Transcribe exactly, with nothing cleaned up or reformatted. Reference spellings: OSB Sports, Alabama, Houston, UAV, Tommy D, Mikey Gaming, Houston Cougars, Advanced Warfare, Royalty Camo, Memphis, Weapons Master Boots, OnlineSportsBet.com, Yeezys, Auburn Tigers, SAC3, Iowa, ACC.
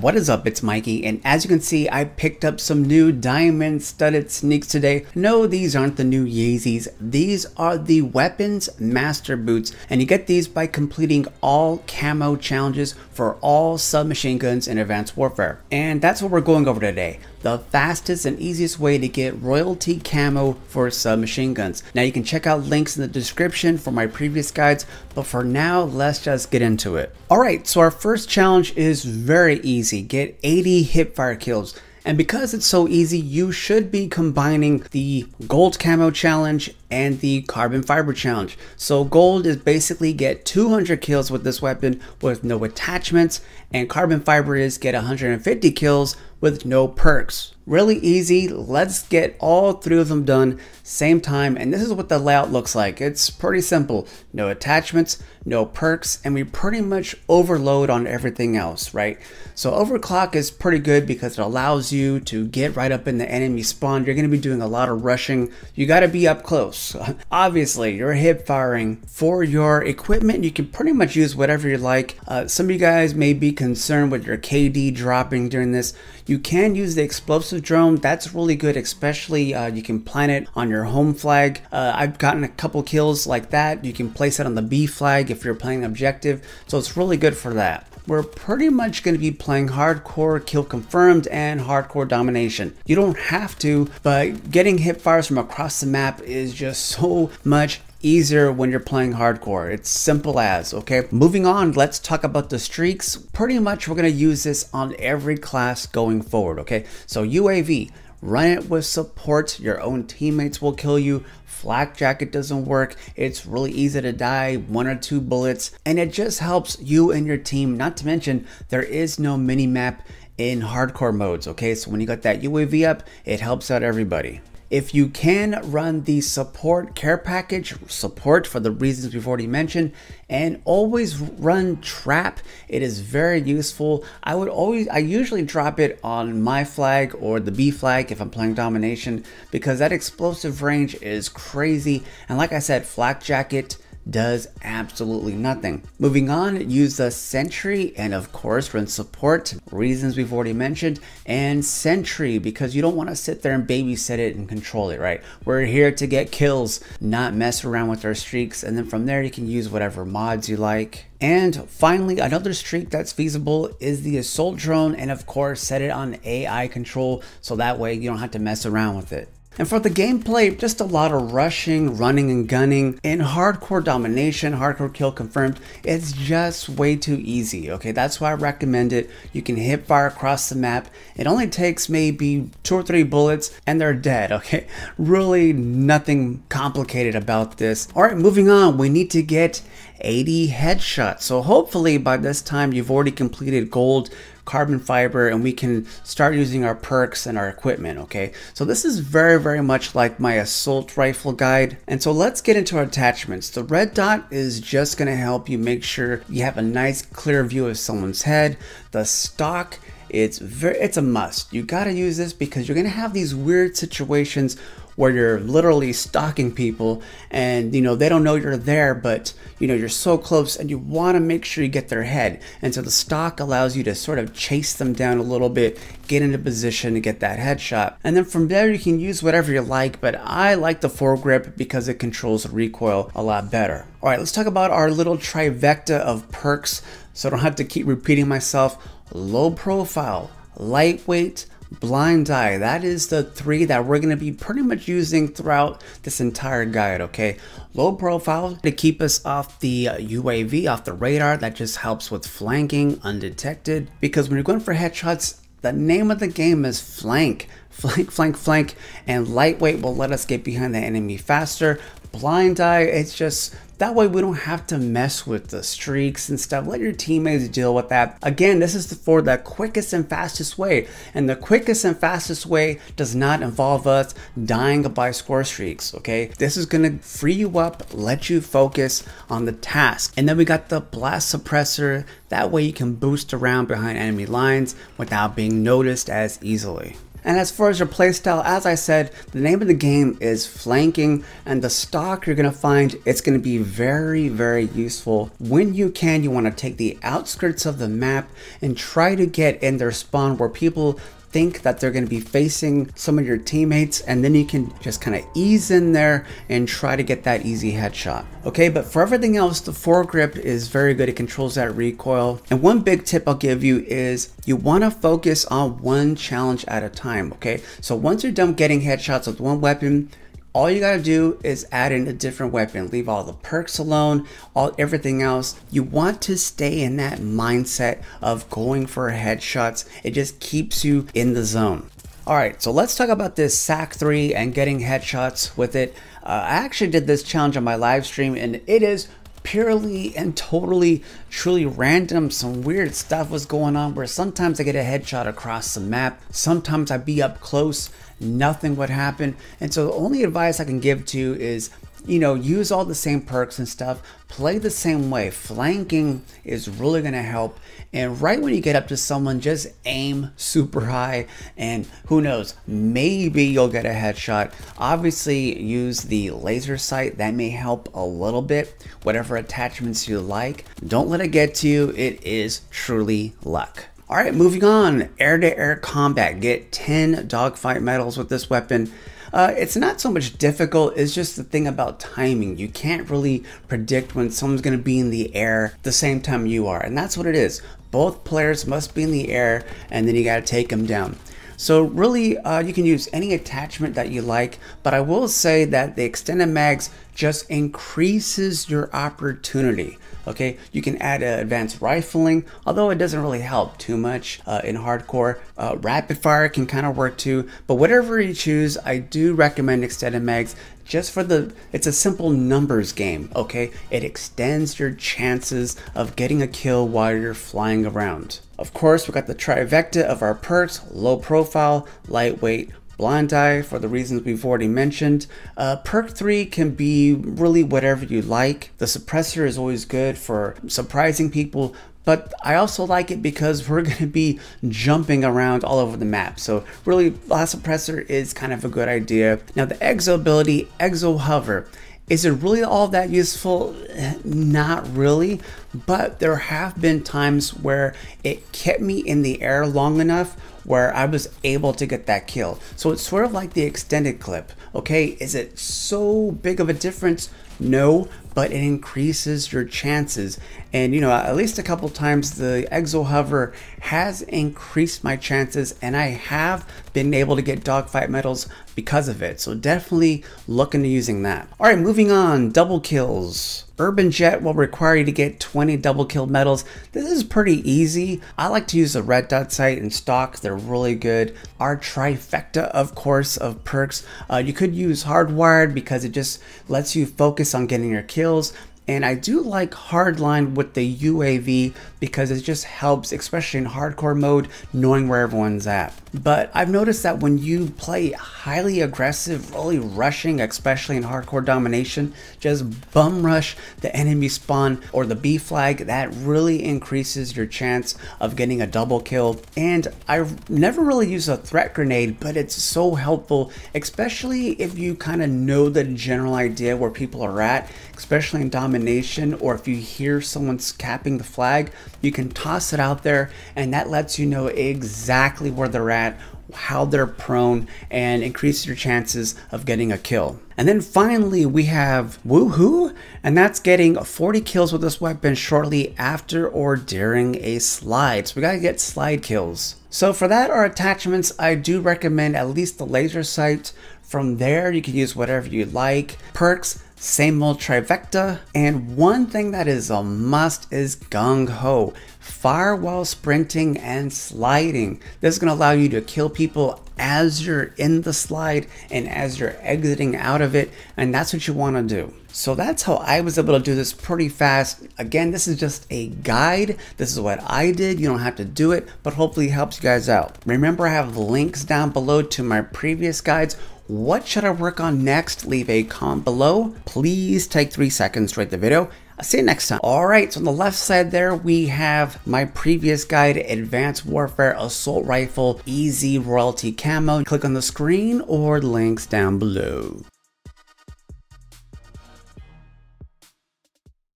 What is up, it's Mikey, and as you can see, I picked up some new diamond studded sneaks today. No, these aren't the new Yeezys. These are the Weapons Master Boots, and you get these by completing all camo challenges for all submachine guns in Advanced Warfare. And that's what we're going over today. The fastest and easiest way to get royalty camo for submachine guns. Now you can check out links in the description for my previous guides, but for now, let's just get into it. All right, so our first challenge is very easy. Get eighty hipfire kills. And because it's so easy, you should be combining the gold camo challenge and the carbon fiber challenge. So gold is basically get two hundred kills with this weapon with no attachments, and carbon fiber is get one hundred fifty kills with no perks. Really easy. Let's get all three of them done same time, and this is what the layout looks like. It's pretty simple. No attachments, no perks, and we pretty much overload on everything else, right? So overclock is pretty good because it allows you to get right up in the enemy spawn. You're gonna be doing a lot of rushing. You gotta be up close. Obviously, you're hip firing. For your equipment, you can pretty much use whatever you like. Uh, some of you guys may be concerned with your K D dropping during this. You can use the explosive drone. That's really good, especially uh, you can plant it on your home flag. Uh, I've gotten a couple kills like that. You can place it on the B flag if you're playing objective. So it's really good for that. We're pretty much going to be playing hardcore kill confirmed and hardcore domination. You don't have to, but getting hip fires from across the map is just so much easier when you're playing hardcore. It's simple as, okay? Moving on, let's talk about the streaks. Pretty much we're gonna use this on every class going forward, okay? So U A V, run it with support. Your own teammates will kill you. Flak jacket doesn't work. It's really easy to die, one or two bullets, and it just helps you and your team. Not to mention, there is no mini map in hardcore modes, okay? So when you got that U A V up, it helps out everybody. If you can, run the support care package, support for the reasons we've already mentioned, and always run trap. It is very useful. I would always, I usually drop it on my flag or the B flag if I'm playing domination, because that explosive range is crazy. And like I said, flak jacket does absolutely nothing. Moving on, use the sentry, and of course run support, reasons we've already mentioned, and sentry, because you don't want to sit there and babysit it and control it, right? We're here to get kills, not mess around with our streaks, and then from there you can use whatever mods you like. And finally, another streak that's feasible is the assault drone, and of course set it on A I control so that way you don't have to mess around with it. And for the gameplay, just a lot of rushing, running and gunning. In hardcore domination, hardcore kill confirmed, it's just way too easy, okay? That's why I recommend it. You can hip fire across the map. It only takes maybe two or three bullets and they're dead, okay? Really nothing complicated about this. All right, moving on, we need to get eighty headshots. So hopefully by this time you've already completed gold, carbon fiber, and we can start using our perks and our equipment, okay? So this is very, very much like my assault rifle guide. And so let's get into our attachments. The red dot is just gonna help you make sure you have a nice clear view of someone's head. The stock, it's very, it's a must. You gotta use this because you're gonna have these weird situations where you're literally stalking people and, you know, they don't know you're there, but, you know, you're so close and you want to make sure you get their head. And so the stalk allows you to sort of chase them down a little bit, get into position to get that headshot. And then from there, you can use whatever you like, but I like the foregrip because it controls the recoil a lot better. All right, let's talk about our little trifecta of perks, so I don't have to keep repeating myself. Low profile, lightweight, blind eye. That is the three that we're going to be pretty much using throughout this entire guide, okay? Low profile to keep us off the U A V, off the radar. That just helps with flanking undetected, because when you're going for headshots, the name of the game is flank, flank, flank, flank. And lightweight will let us get behind the enemy faster. Blind eye, it's just that way we don't have to mess with the streaks and stuff. Let your teammates deal with that. Again, this is for the quickest and fastest way, and the quickest and fastest way does not involve us dying by score streaks, okay? This is gonna free you up, let you focus on the task. And then we got the blast suppressor. That way you can boost around behind enemy lines without being noticed as easily. And as far as your playstyle, as I said, the name of the game is flanking, and the stock you're going to find, it's going to be very, very useful. When you can, you want to take the outskirts of the map and try to get in their spawn where people think that they're going to be facing some of your teammates, and then you can just kind of ease in there and try to get that easy headshot. Okay, but for everything else, the foregrip is very good. It controls that recoil. And one big tip I'll give you is you want to focus on one challenge at a time. Okay, so once you're done getting headshots with one weapon, all you gotta do is add in a different weapon. Leave all the perks alone, all everything else. You want to stay in that mindset of going for headshots. It just keeps you in the zone. All right, so let's talk about this S A C three and getting headshots with it. Uh, I actually did this challenge on my live stream, and it is purely and totally, truly random. Some weird stuff was going on where sometimes I get a headshot across the map. Sometimes I'd be up close, nothing would happen. And so the only advice I can give to you is, you know, use all the same perks and stuff. Play the same way. Flanking is really going to help. And right when you get up to someone, just aim super high, and who knows, maybe you'll get a headshot. Obviously, use the laser sight. That may help a little bit. Whatever attachments you like. Don't let it get to you. It is truly luck. All right, moving on. Air-to-air combat. Get ten dogfight medals with this weapon. Uh, it's not so much difficult, it's just the thing about timing. You can't really predict when someone's going to be in the air the same time you are, and that's what it is. Both players must be in the air, and then you got to take them down. So really, uh, you can use any attachment that you like, but I will say that the extended mags just increases your opportunity. Okay, you can add uh, advanced rifling, although it doesn't really help too much uh, in hardcore. Uh, rapid fire can kind of work too, but whatever you choose, I do recommend extended mags just for the, it's a simple numbers game, okay? It extends your chances of getting a kill while you're flying around. Of course, we got the trifecta of our perks: low profile, lightweight, blind eye, for the reasons we've already mentioned. Uh, perk three can be really whatever you like. The suppressor is always good for surprising people, but I also like it because we're going to be jumping around all over the map. So really, last suppressor is kind of a good idea. Now the exo ability, exo hover. Is it really all that useful? Not really, but there have been times where it kept me in the air long enough where I was able to get that kill. So it's sort of like the extended clip, okay? Is it so big of a difference? No, but it increases your chances. And you know, at least a couple times the exo hover has increased my chances, and I have been able to get dogfight medals because of it. So definitely look into using that. All right, moving on, double kills. Urban Jet will require you to get twenty double kill medals. This is pretty easy. I like to use the red dot sight and stock. They're really good. Our trifecta, of course, of perks. Uh, you could use hardwired because it just lets you focus on getting your kills. And I do like hardline with the U A V because it just helps, especially in hardcore mode, knowing where everyone's at. But I've noticed that when you play highly aggressive, really rushing, especially in hardcore domination, just bum rush the enemy spawn or the B flag, that really increases your chance of getting a double kill. And I've never really used a threat grenade, but it's so helpful, especially if you kind of know the general idea where people are at, especially in domination. Or if you hear someone's capping the flag, you can toss it out there, and that lets you know exactly where they're at, how they're prone, and increase your chances of getting a kill. And then finally we have Woohoo, and that's getting forty kills with this weapon shortly after or during a slide. So we gotta get slide kills. So for that, our attachments, I do recommend at least the laser sight. From there, you can use whatever you like. Perks, same old trifecta. And one thing that is a must is gung-ho. Fire while sprinting and sliding. This is gonna allow you to kill people as you're in the slide and as you're exiting out of it, and that's what you wanna do. So that's how I was able to do this pretty fast. Again, this is just a guide. This is what I did. You don't have to do it, but hopefully it helps you guys out. Remember, I have links down below to my previous guides. What should I work on next? Leave a comment below. Please take three seconds to rate the video. I'll see you next time. All right, so on the left side there, we have my previous guide, Advanced Warfare Assault Rifle, Easy Royalty Camo. Click on the screen or links down below.